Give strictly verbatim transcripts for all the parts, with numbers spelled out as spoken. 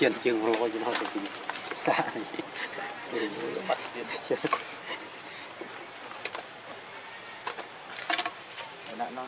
Chuyển trường rồi chứ nó thì ta thì bắt chuyện đã nó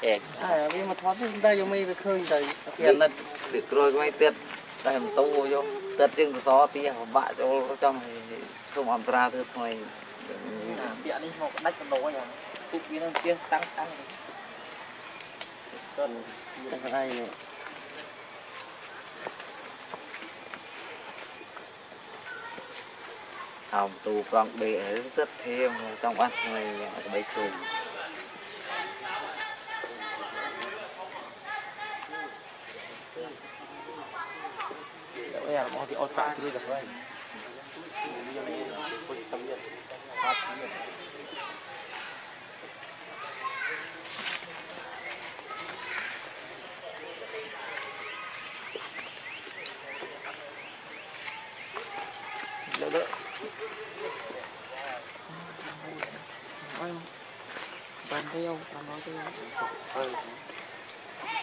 em à bây mà thoát chúng ta vô mi về khơi rồi hiện là được rồi quay tiệt tại một tô vô tiệt riêng từ gió tia của bạn cho trong không làm ra thôi thôi đi một cái nách con đói cục kia nó kia tăng tăng tuần cái này này hỏng tù con bể rất thêm trong ăn này mấy chùm Hãy subscribe cho kênh Ghiền Mì Gõ Để không bỏ lỡ những video